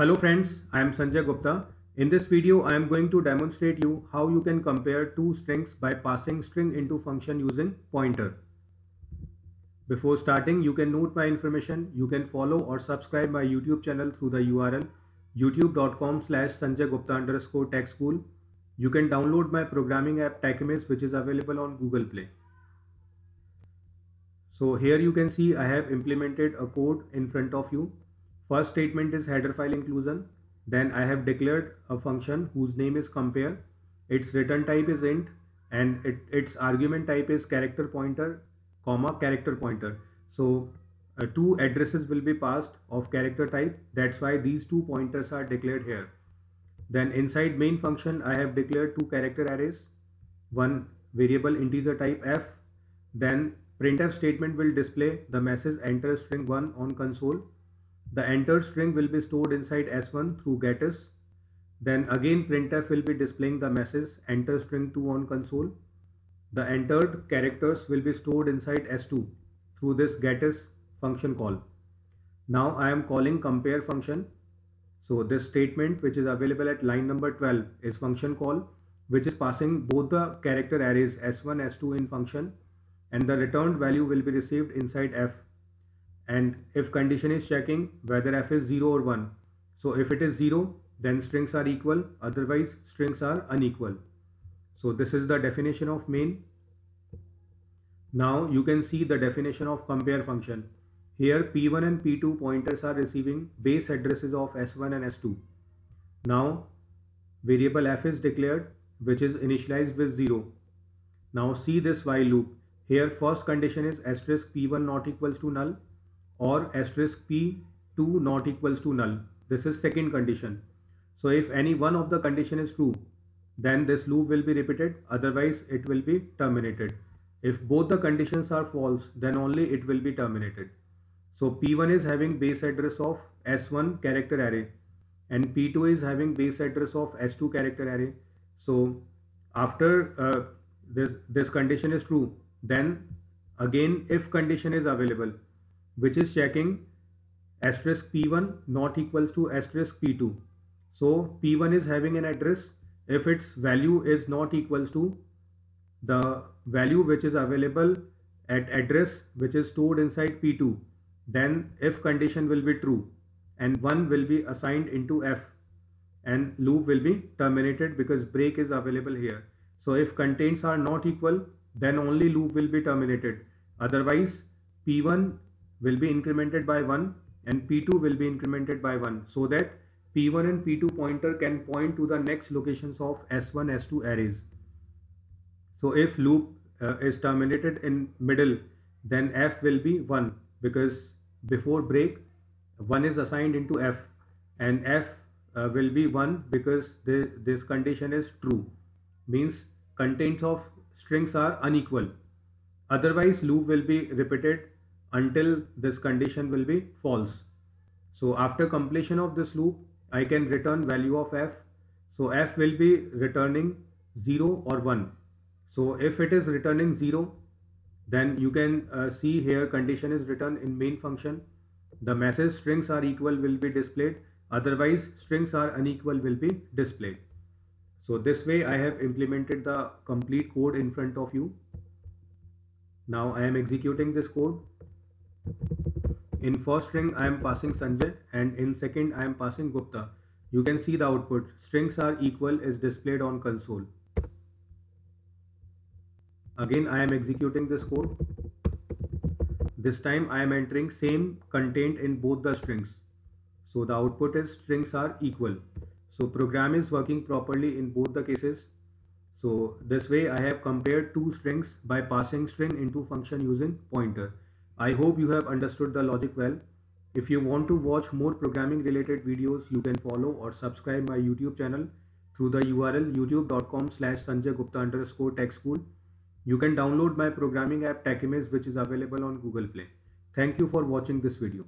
Hello friends, I am Sanjay Gupta. In this video, I am going to demonstrate you how you can compare two strings by passing string into function using pointer. Before starting, you can note my information. You can follow or subscribe my YouTube channel through the URL youtube.com/sanjaygupta_techschool. You can download my programming app TechImage, which is available on Google Play. So here you can see I have implemented a code in front of you. First statement is header file inclusion. Then I have declared a function whose name is compare. Its return type is int and its argument type is character pointer, comma character pointer. So two addresses will be passed of character type. That's why these two pointers are declared here. Then inside main function, I have declared two character arrays, one variable integer type f. Then printf statement will display the message enter string 1 on console. The entered string will be stored inside s1 through getis. Then again printf will be displaying the message enter string 2 on console. The entered characters will be stored inside s2 through this getis function call. Now I am calling compare function. So this statement, which is available at line number 12, is function call, which is passing both the character arrays s1, s2 in function, and the returned value will be received inside f. And if condition is checking whether f is 0 or 1. So if it is 0, then strings are equal, otherwise strings are unequal. So this is the definition of main. Now you can see the definition of compare function. Here p1 and p2 pointers are receiving base addresses of s1 and s2. Now variable f is declared, which is initialized with 0. Now see this while loop. Here first condition is asterisk p1 not equals to null or asterisk p2 not equals to null. This is second condition. So if any one of the condition is true, then this loop will be repeated, otherwise it will be terminated. If both the conditions are false, then only it will be terminated. So p1 is having base address of s1 character array and p2 is having base address of s2 character array. So after this condition is true, then again if condition is available, which is checking asterisk p1 not equals to asterisk p2. So p1 is having an address if its value is not equals to the value which is available at address which is stored inside p2, then if condition will be true and 1 will be assigned into f and loop will be terminated because break is available here. So if contains are not equal, then only loop will be terminated. Otherwise, P1 will be incremented by 1 and P2 will be incremented by 1, so that P1 and P2 pointer can point to the next locations of S1, S2 arrays. So if loop is terminated in middle, then F will be 1 because before break 1 is assigned into F and F will be 1 because this condition is true, means contents of strings are unequal. Otherwise loop will be repeated until this condition will be false. So after completion of this loop, I can return value of f. So f will be returning 0 or 1. So if it is returning 0, then you can see here condition is returned in main function. The message strings are equal will be displayed, otherwise strings are unequal will be displayed. So this way I have implemented the complete code in front of you. Now I am executing this code. In first string I am passing Sanjay and in second I am passing Gupta. You can see the output strings are equal is displayed on console. Again I am executing this code. This time I am entering same content in both the strings. So the output is strings are equal. So program is working properly in both the cases. So this way I have compared two strings by passing string into function using pointer. I hope you have understood the logic well. If you want to watch more programming related videos, you can follow or subscribe my YouTube channel through the URL youtube.com/sanjaygupta_techschool. You can download my programming app TechImage, which is available on Google Play. Thank you for watching this video.